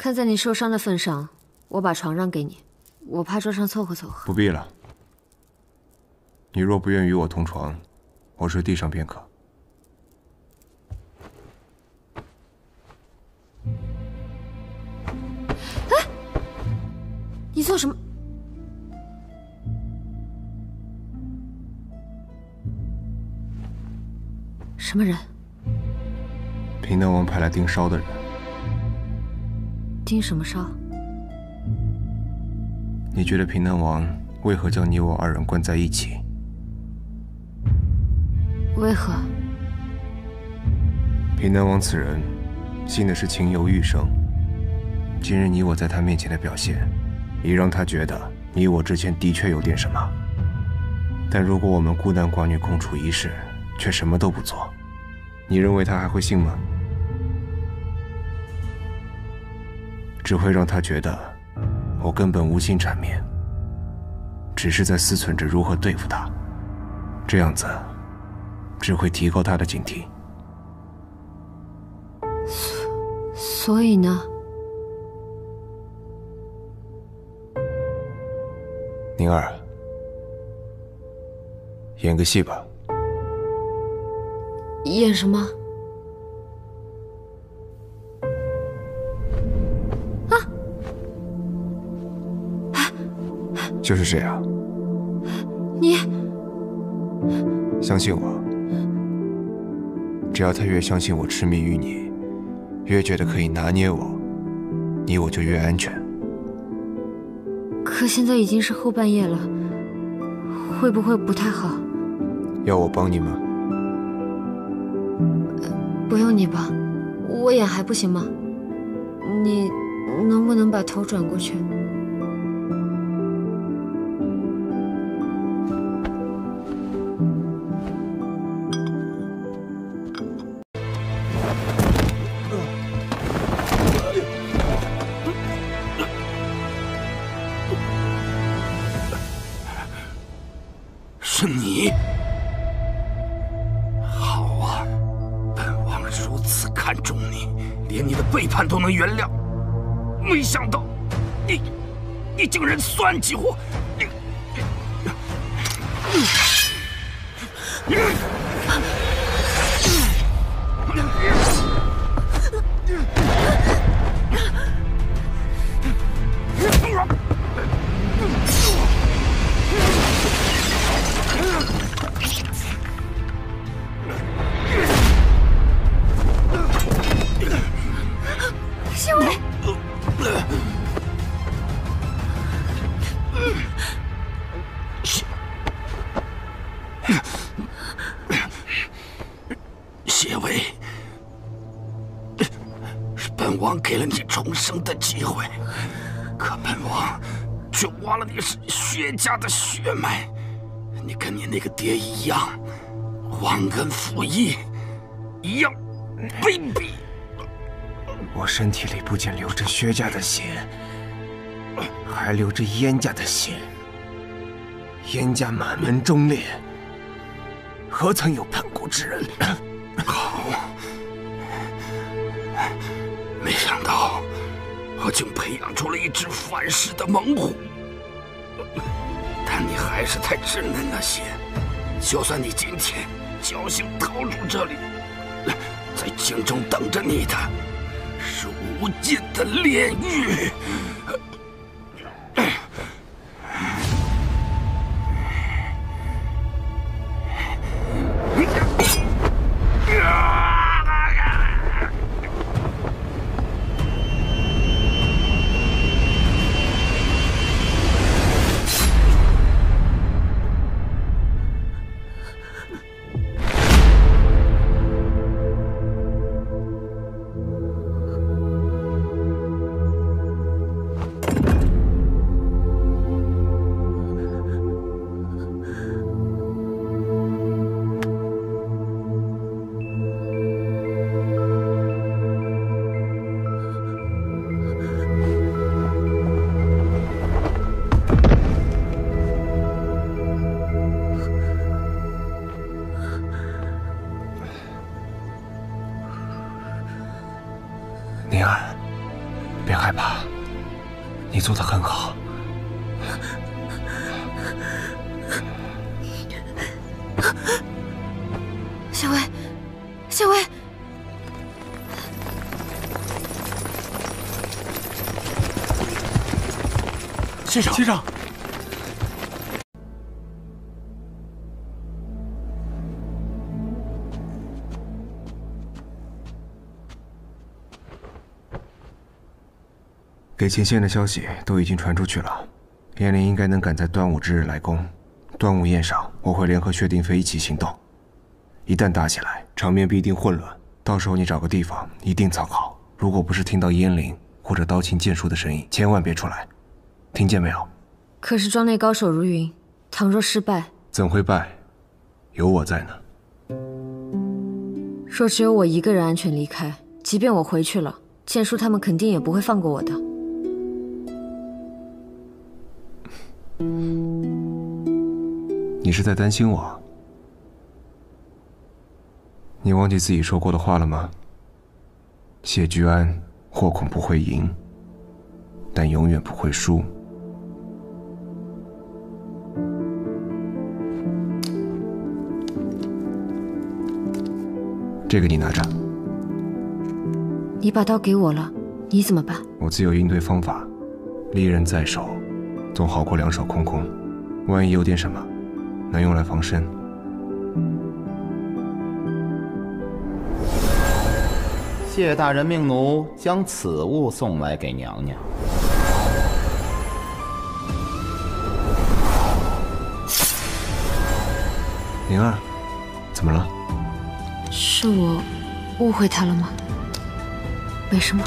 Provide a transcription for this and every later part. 看在你受伤的份上，我把床让给你，我怕桌上凑合凑合。不必了。你若不愿与我同床，我睡地上便可。 你做什么？什么人？平南王派来盯梢的人。盯什么梢？你觉得平南王为何将你我二人关在一起？为何？平南王此人信的是情由欲生，今日你我在他面前的表现。 也让他觉得你我之间的确有点什么，但如果我们孤男寡女共处一室，却什么都不做，你认为他还会信吗？只会让他觉得我根本无心缠绵，只是在思忖着如何对付他，这样子只会提高他的警惕。所以呢？ 宁儿，演个戏吧。演什么？啊！就是这样。你相信我，只要他越相信我痴迷于你，越觉得可以拿捏我，你我就越安全。 可现在已经是后半夜了，会不会不太好？要我帮你吗？不用你帮，我演还不行吗？你能不能把头转过去？原谅，没想到你竟然算计我！家的血脉，你跟你那个爹一样，忘恩负义，一样卑鄙。我身体里不仅流着薛家的血，还流着燕家的血。燕家满门忠烈，何曾有叛国之人？好，没想到我竟培养出了一只反噬的猛虎。 但你还是太稚嫩了些，就算你今天侥幸逃出这里，在京中等着你的是无尽的炼狱。别害怕，你做得很好。夏薇，夏薇。 先生，先生，给前线的消息都已经传出去了，燕翎应该能赶在端午之日来攻。端午宴上，我会联合薛定飞一起行动。一旦打起来，场面必定混乱，到时候你找个地方一定藏好。如果不是听到烟铃或者刀琴剑术的声音，千万别出来。 听见没有？可是庄内高手如云，倘若失败，怎会败？有我在呢。若只有我一个人安全离开，即便我回去了，剑叔他们肯定也不会放过我的。你是在担心我？你忘记自己说过的话了吗？谢居安或恐不会赢，但永远不会输。 这个你拿着。你把刀给我了，你怎么办？我自有应对方法。利刃在手，总好过两手空空。万一有点什么，能用来防身。谢大人命奴将此物送来给娘娘。灵儿，怎么了？ 是我误会他了吗？没什么。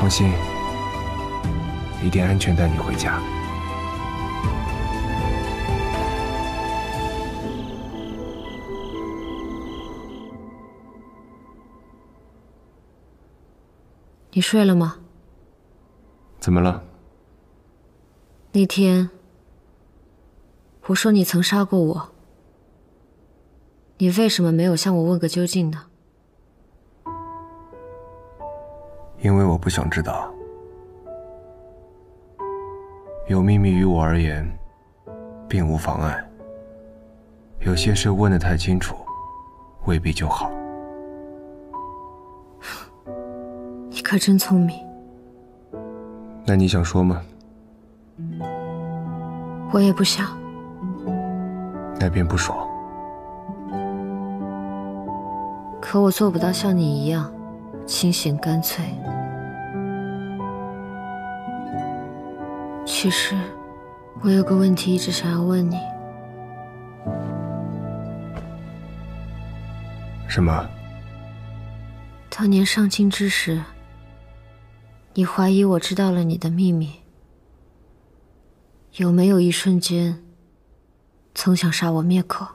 放心，一定安全带你回家。 你睡了吗？怎么了？那天我说你曾杀过我，你为什么没有向我问个究竟呢？因为我不想知道，有秘密于我而言，并无妨碍。有些事问得太清楚，未必就好。 你可真聪明。那你想说吗？我也不想。那便不说。可我做不到像你一样清醒干脆。其实，我有个问题一直想要问你。什么？当年上京之时。 你怀疑我知道了你的秘密，有没有一瞬间，曾想杀我灭口？